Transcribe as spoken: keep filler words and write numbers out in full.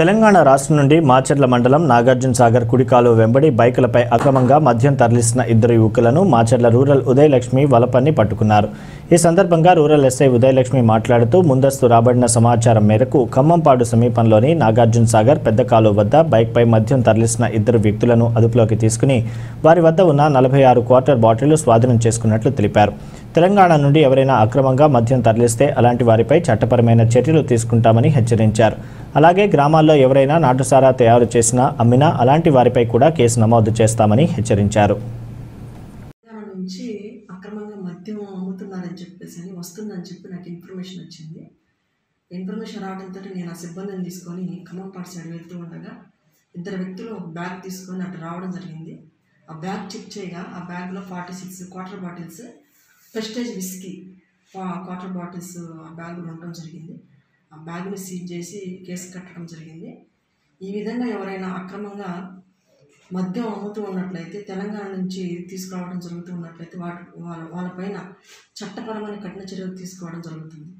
తెలంగాణ రాష్ట్రం నుండి మాచర్ల మండలం నాగార్జున సాగర్ కుడికాలో వెంబడి బైకులపై అక్రమంగా మద్యం తరలిస్తున్న ఇద్దరు యువకులను మాచర్ల రూరల్ ఉదయలక్ష్మి వలపన్ని పట్టుకున్నారు. ఈ సందర్భంగా రూరల్ ఎస్ఐ ఉదయలక్ష్మి మాట్లాడుతూ ముందస్తు రాబడిన సమాచారం మేరకు ఖమ్మంపాడు సమీపంలోని నాగార్జున సాగర్ పెద్ద కాలువ వద్ద బైక్పై మద్యం తరలిస్తున్న ఇద్దరు వ్యక్తులను అదుపులోకి తీసుకుని వారి వద్ద ఉన్న నలభై ఆరు క్వార్టర్ బాటిళ్లు స్వాధీనం చేసుకున్నట్లు తెలిపారు. తెలంగాణ నుండి ఎవరైనా అక్రమంగా మద్యం తరలిస్తే అలాంటి వారిపై చట్టపరమైన చర్యలు తీసుకుంటామని హెచ్చరించారు. అలాగే గ్రామాల్లో ఎవరైనా నాటుసారా తయారు చేసినా అమ్మినా అలాంటి వారిపై కూడా కేసు నమోదు చేస్తామని హెచ్చరించారు. నుంచి అక్రమంగా మద్యం అమ్ముతున్నారని చెప్పేసి వస్తుందని చెప్పి నాకు ఇన్ఫర్మేషన్ వచ్చింది. ఇన్ఫర్మేషన్ రావడంతో నేను ఆ సిబ్బందిని తీసుకొని ఖమ్మంపాడు సైడ్ వెళ్తూ ఉండగా ఇద్దరు వ్యక్తులు బ్యాగ్ తీసుకొని అటు రావడం జరిగింది. ఆ బ్యాగ్ చెక్ చేయగా ఆ బ్యాగ్లో forty six quarter bottles Prestige whisky quarter bottles ఆ బ్యాగులు ఉండడం జరిగింది. ఆ బ్యాగుని సీజ్ చేసి కేసు కట్టడం జరిగింది. ఈ విధంగా ఎవరైనా అక్రమంగా మద్యం అమ్ముతూ ఉన్నట్లయితే తెలంగాణ నుంచి తీసుకురావడం జరుగుతూ ఉన్నట్లయితే వాటి వాళ్ళ వాళ్ళపైన చట్టపరమైన కఠిన చర్యలు తీసుకోవడం జరుగుతుంది.